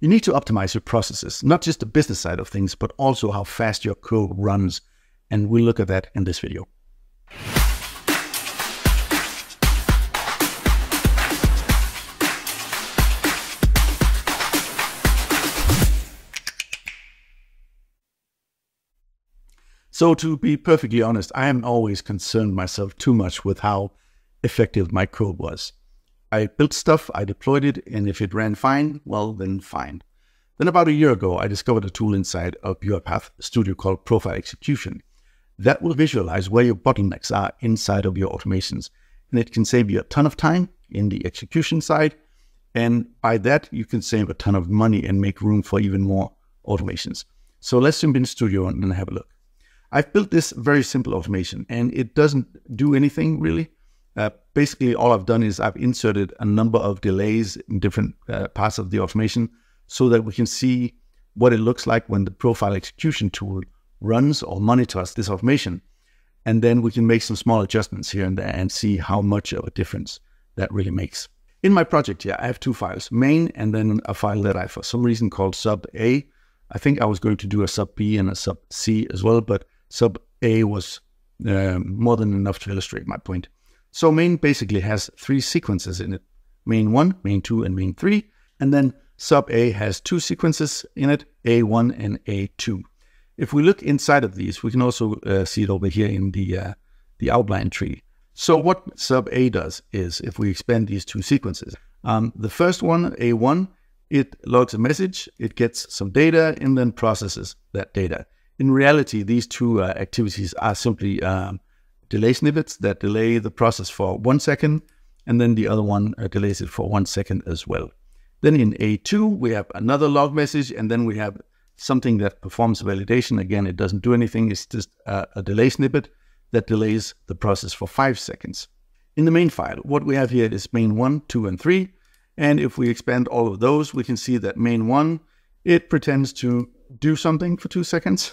You need to optimize your processes, not just the business side of things, but also how fast your code runs. And we'll look at that in this video. So to be perfectly honest, I am always concerned myself too much with how effective my code was. I built stuff, I deployed it, and if it ran fine, well, then fine. Then about a year ago, I discovered a tool inside of UiPath Studio called Profile Execution. That will visualize where your bottlenecks are inside of your automations. And it can save you a ton of time in the execution side. And by that, you can save a ton of money and make room for even more automations. So let's jump into Studio and have a look. I've built this very simple automation, and it doesn't do anything really. Basically, all I've done is I've inserted a number of delays in different parts of the automation so that we can see what it looks like when the profile execution tool runs or monitors this automation. And then we can make some small adjustments here and there and see how much of a difference that really makes. In my project here, I have two files, main and then a file that I, for some reason, called sub A. I think I was going to do a sub B and a sub C as well, but sub A was more than enough to illustrate my point. So main basically has three sequences in it, main 1, main 2, and main 3. And then sub A has two sequences in it, A1 and A2. If we look inside of these, we can also see it over here in the outline tree. So what sub A does is, if we expand these two sequences, the first one, A1, it logs a message, it gets some data, and then processes that data. In reality, these two activities are simply delay snippets that delay the process for 1 second, and then the other one delays it for 1 second as well. Then in A2, we have another log message, and then we have something that performs validation. Again, it doesn't do anything. It's just a delay snippet that delays the process for 5 seconds. In the main file, what we have here is main 1, 2, and 3. And if we expand all of those, we can see that main 1, it pretends to do something for 2 seconds.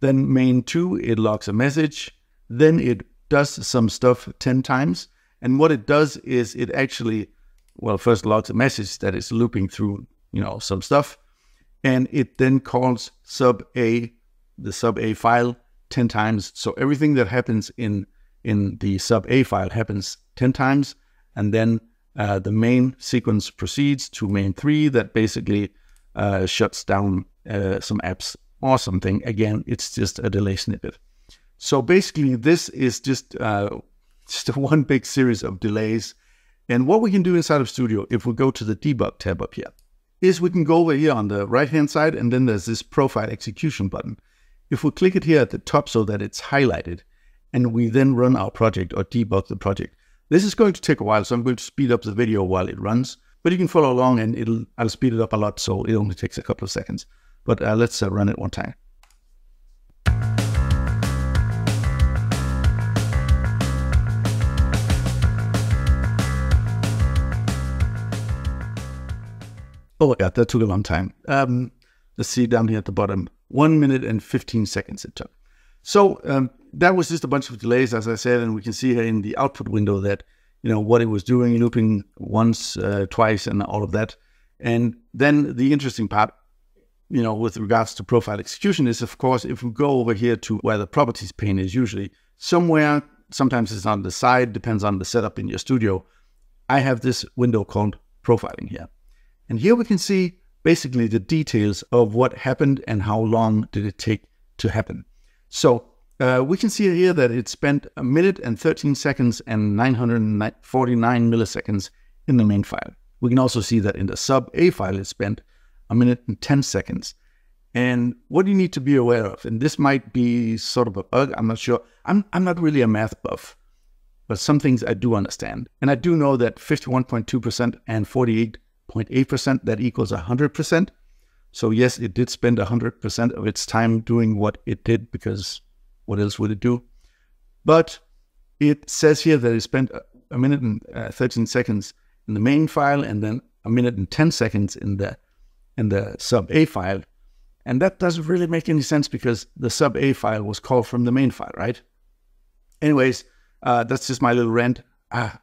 Then main 2, it logs a message. Then it does some stuff 10 times. And what it does is it actually, well, first logs a message that is looping through, you know, some stuff. And it then calls sub A, the sub A file 10 times. So everything that happens in the sub A file happens 10 times. And then the main sequence proceeds to main 3 that basically shuts down some apps or something. Again, it's just a delay snippet. So basically, this is just one big series of delays. And what we can do inside of Studio, if we go to the Debug tab up here, is we can go over here on the right-hand side, and then there's this Profile Execution button. If we click it here at the top so that it's highlighted, and we then run our project or debug the project. This is going to take a while, so I'm going to speed up the video while it runs. But you can follow along, and I'll speed it up a lot, so it only takes a couple of seconds. But let's run it one time. Oh my God, that took a long time. Let's see down here at the bottom. 1 minute and 15 seconds it took. So that was just a bunch of delays, as I said, and we can see here in the output window that, you know, what it was doing, looping once, twice, and all of that. And then the interesting part, you know, with regards to profile execution is, of course, if we go over here to where the properties pane is usually somewhere, sometimes it's on the side, depends on the setup in your studio. I have this window called profiling here. And here we can see basically the details of what happened and how long did it take to happen. So we can see here that it spent 1 minute and 13 seconds and 949 milliseconds in the main file. We can also see that in the sub A file, it spent 1 minute and 10 seconds. And what you need to be aware of, and this might be sort of a bug, I'm not sure. I'm not really a math buff, but some things I do understand. And I do know that 51.2% and 48.8%, that equals 100%. So yes, it did spend 100% of its time doing what it did, because what else would it do? But it says here that it spent 1 minute and 13 seconds in the main file, and then 1 minute and 10 seconds in the sub A file. And that doesn't really make any sense, because the sub A file was called from the main file, right? Anyways, that's just my little rant.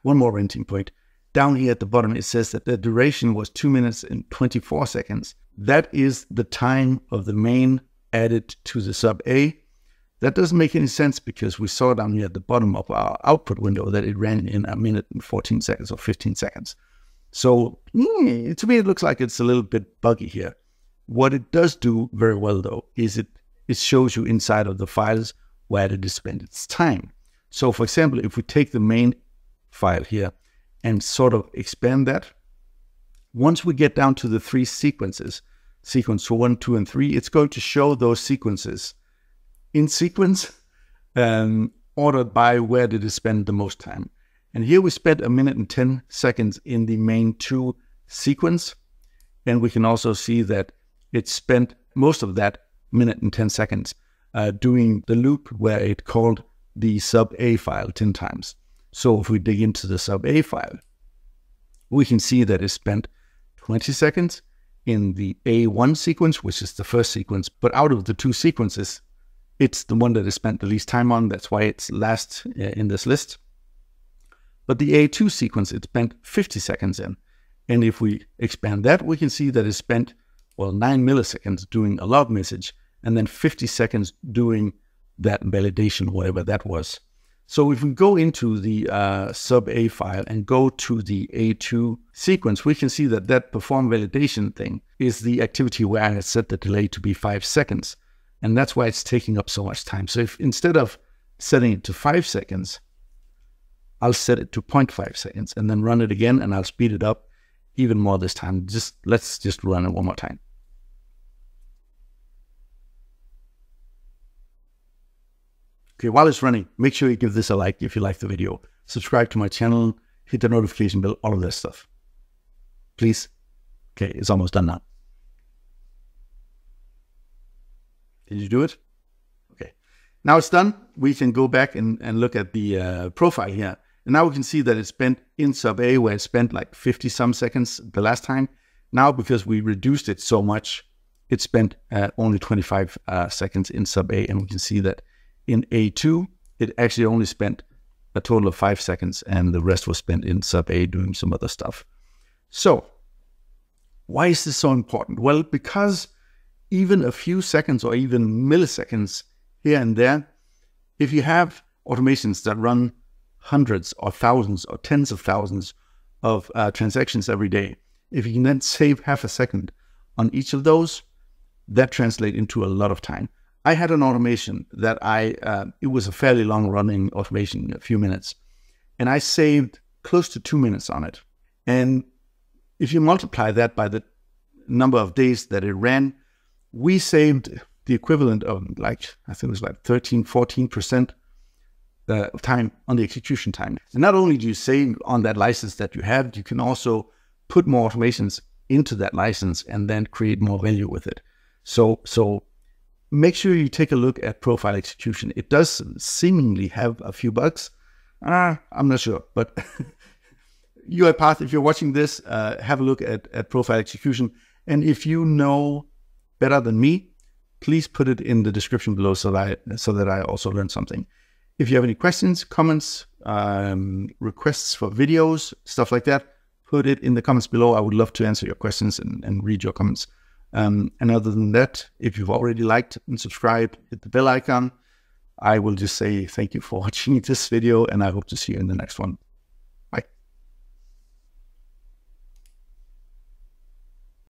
One more ranting point. Down here at the bottom, it says that the duration was 2 minutes and 24 seconds. That is the time of the main added to the sub A. That doesn't make any sense because we saw down here at the bottom of our output window that it ran in 1 minute and 14 seconds or 15 seconds. So to me, it looks like it's a little bit buggy here. What it does do very well though, is it shows you inside of the files where it spent its time. So for example, if we take the main file here and sort of expand that, once we get down to the 3 sequences, sequence 1, 2, and 3, it's going to show those sequences in sequence, ordered by where did it spend the most time. And here we spent 1 minute and 10 seconds in the main 2 sequence. And we can also see that it spent most of that 1 minute and 10 seconds doing the loop where it called the sub A file 10 times. So if we dig into the sub A file, we can see that it spent 20 seconds in the A1 sequence, which is the first sequence. But out of the 2 sequences, it's the one that it spent the least time on. That's why it's last in this list. But the A2 sequence, it spent 50 seconds in. And if we expand that, we can see that it spent, well, 9 milliseconds doing a log message, and then 50 seconds doing that validation, whatever that was. So if we go into the sub A file and go to the A2 sequence, we can see that that perform validation thing is the activity where I set the delay to be 5 seconds. And that's why it's taking up so much time. So if instead of setting it to 5 seconds, I'll set it to 0.5 seconds and then run it again, and I'll speed it up even more this time. Let's just run it one more time. Okay, while it's running, make sure you give this a like if you like the video. Subscribe to my channel, hit the notification bell, all of that stuff. Please. Okay, it's almost done now. Did you do it? Okay. Now it's done. We can go back and look at the profile here. And now we can see that it spent in sub A, where it spent like 50 some seconds the last time. Now, because we reduced it so much, it spent only 25 seconds in sub A. And we can see that in A2, it actually only spent a total of 5 seconds, and the rest was spent in sub A doing some other stuff. So why is this so important? Well, because even a few seconds or even milliseconds here and there, if you have automations that run hundreds or thousands or tens of thousands of transactions every day, if you can then save half a second on each of those, that translates into a lot of time. I had an automation that it was a fairly long running automation, a few minutes, and I saved close to 2 minutes on it. And if you multiply that by the number of days that it ran, we saved the equivalent of like, I think it was like 13, 14% of time on the execution time. And not only do you save on that license that you have, you can also put more automations into that license and then create more value with it. So make sure you take a look at Profile Execution. It does seemingly have a few bugs. I'm not sure, but UiPath, if you're watching this, have a look at Profile Execution. And if you know better than me, please put it in the description below so that I also learn something. If you have any questions, comments, requests for videos, stuff like that, put it in the comments below. I would love to answer your questions and read your comments. And other than that, if you've already liked and subscribed, hit the bell icon. I will just say thank you for watching this video, and I hope to see you in the next one.